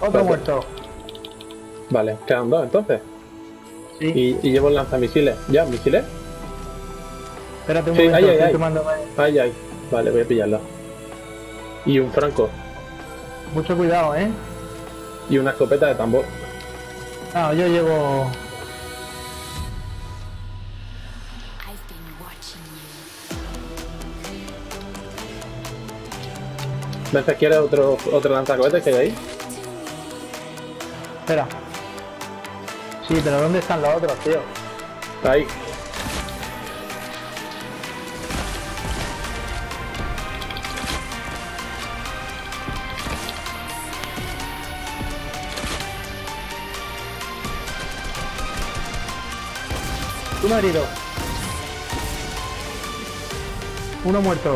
Otro muerto. Vale, quedan dos entonces. Sí. Y llevo el lanzamisiles. ¿Ya? ¿Misiles? Espérate un momento. Ahí, estoy tomando... ahí. Vale, voy a pillarla. Y un franco. Mucho cuidado, ¿eh? Y una escopeta de tambor. Ah, yo llevo... ¿Ves? ¿Quieres otro lanzacohetes que hay ahí? Espera. Sí, pero ¿dónde están los otros, tío? Ahí. Tú me has herido. Uno muerto.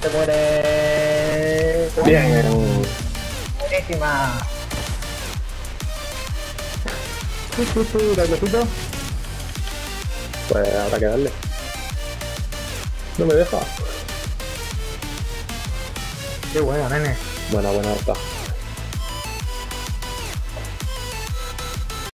Se muere. Bien. Buenísima. ¿Dale? Pues habrá que darle. No me deja. Qué bueno, nene. Buena, está.